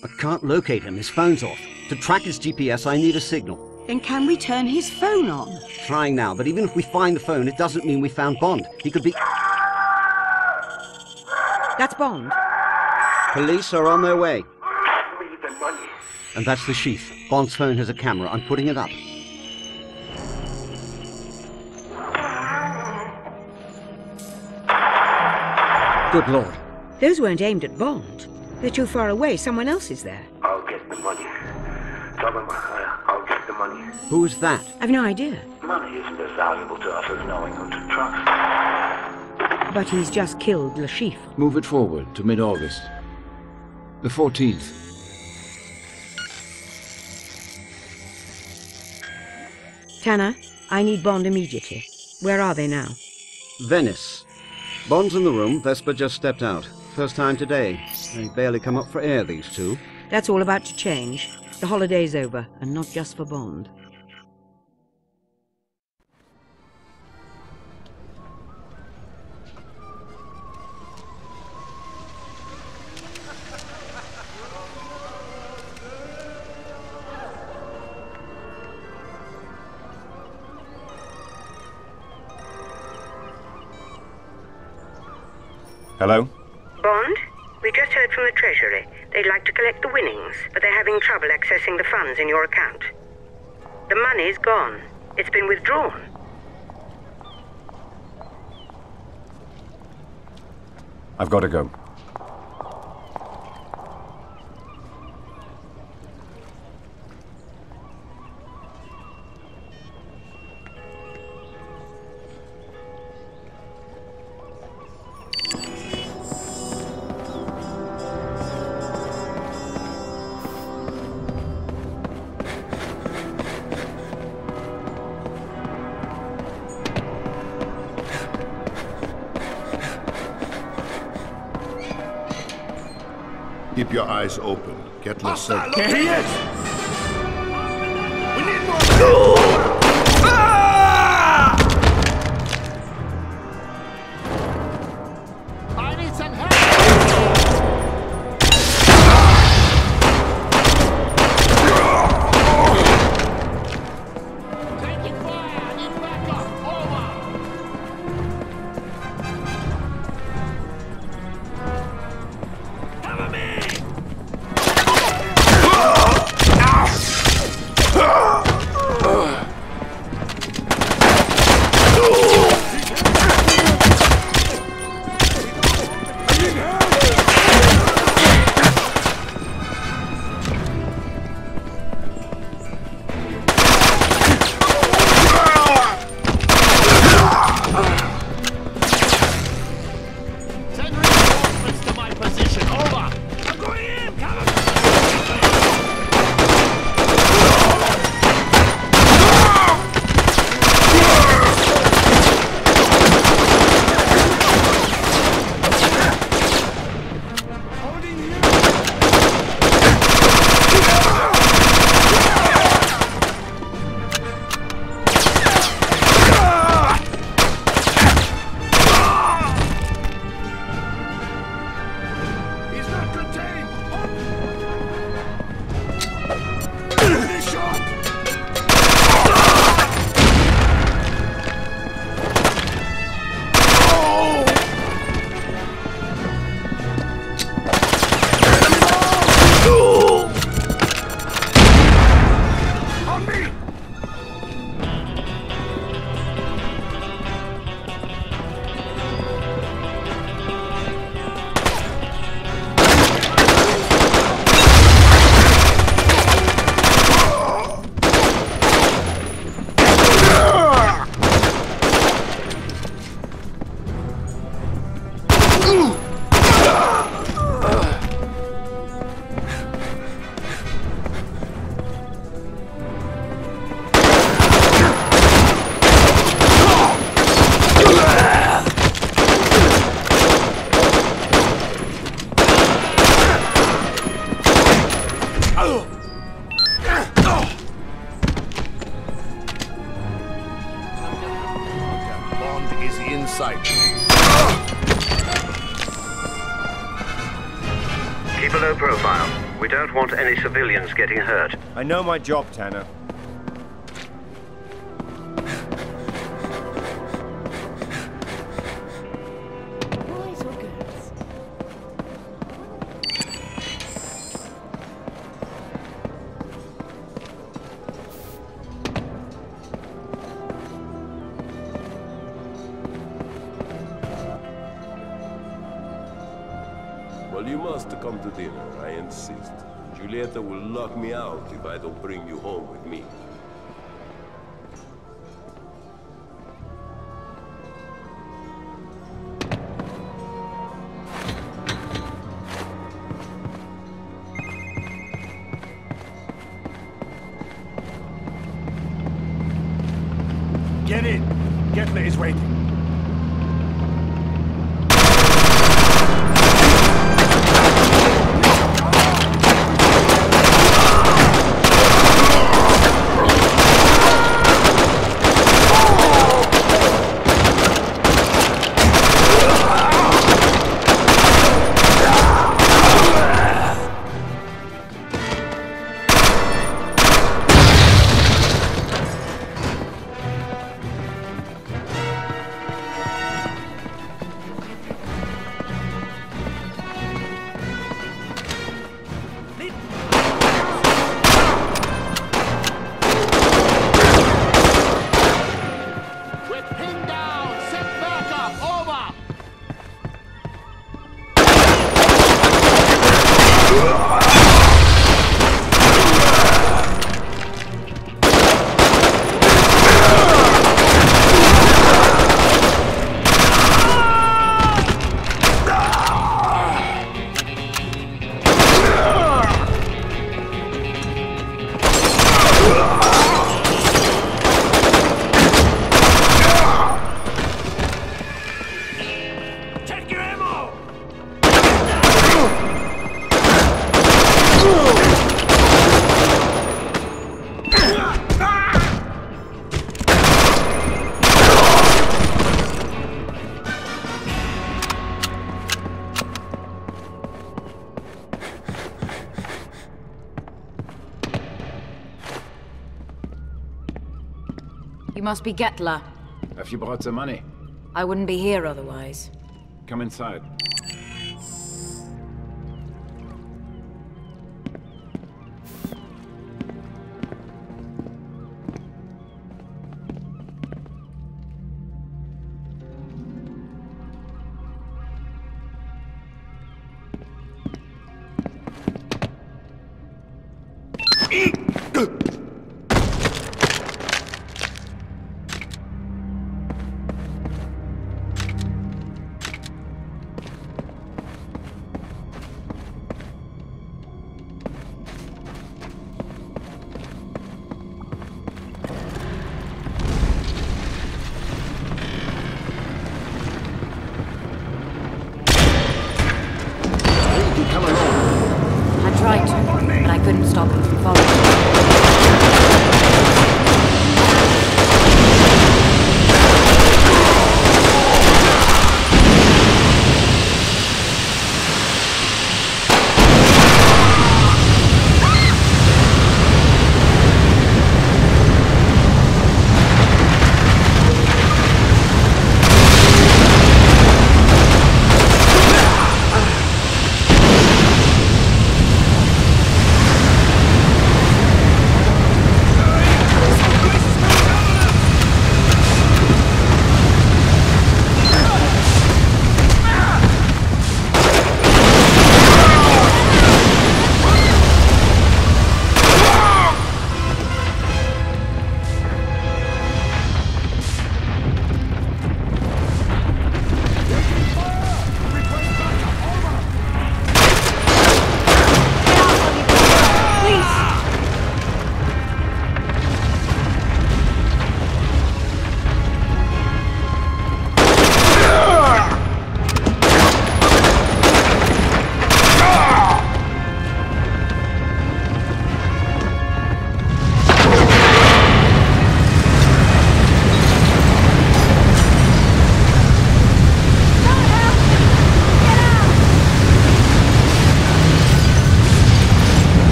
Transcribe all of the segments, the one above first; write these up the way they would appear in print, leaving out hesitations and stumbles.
but can't locate him. His phone's off. To track his GPS, I need a signal. Then can we turn his phone on? Trying now, but even if we find the phone, it doesn't mean we found Bond. He could be... That's Bond. Police are on their way. And that's the sheath. Bond's phone has a camera. I'm putting it up. Good Lord. Those weren't aimed at Bond. They're too far away. Someone else is there. I'll get the money. Tell them I'll get the money. Who is that? I've no idea. Money isn't as valuable to us as knowing who to trust. But he's just killed Le Chiffre. Move it forward to mid-August. The 14th. Tanner, I need Bond immediately. Where are they now? Venice. Bond's in the room. Vesper just stepped out. First time today. They barely come up for air, these two. That's all about to change. The holiday's over, and not just for Bond. Hello? Bond, we just heard from the Treasury. They'd like to collect the winnings, but they're having trouble accessing the funds in your account. The money's gone. It's been withdrawn. I've got to go. Keep your eyes open. Gettler said. There he is! We need more! I need some help! Taking fire! I need backup! Over! Cover me! Keep a low profile. We don't want any civilians getting hurt. I know my job, Tanner. Julieta will lock me out if I don't bring you home with me. Get in! Gettler is waiting. You must be Gettler. Have you brought the money? I wouldn't be here otherwise. Come inside.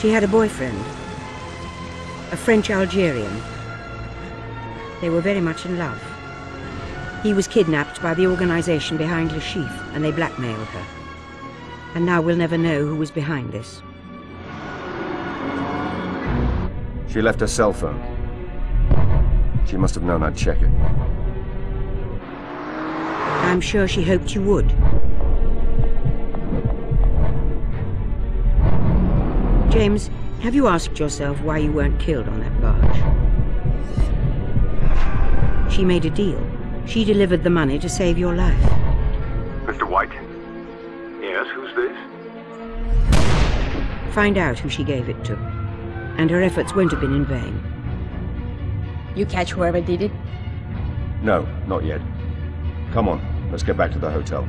She had a boyfriend, a French Algerian. They were very much in love. He was kidnapped by the organization behind Le Chiffre, and they blackmailed her. And now we'll never know who was behind this. She left her cell phone. She must have known I'd check it. I'm sure she hoped you would. James, have you asked yourself why you weren't killed on that barge? She made a deal. She delivered the money to save your life. Mr. White? Yes, who's this? Find out who she gave it to. And her efforts won't have been in vain. You catch whoever did it? No, not yet. Come on, let's get back to the hotel.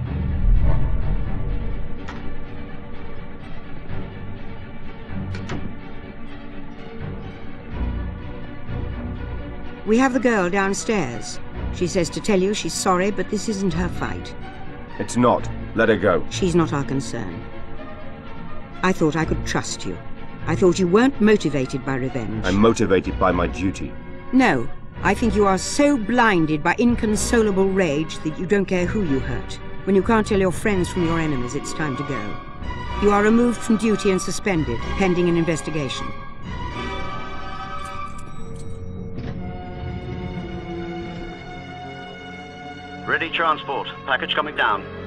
We have the girl downstairs. She says to tell you she's sorry, but this isn't her fight. It's not. Let her go. She's not our concern. I thought I could trust you. I thought you weren't motivated by revenge. I'm motivated by my duty. No. I think you are so blinded by inconsolable rage that you don't care who you hurt. When you can't tell your friends from your enemies, it's time to go. You are removed from duty and suspended, pending an investigation. Ready transport. Package coming down.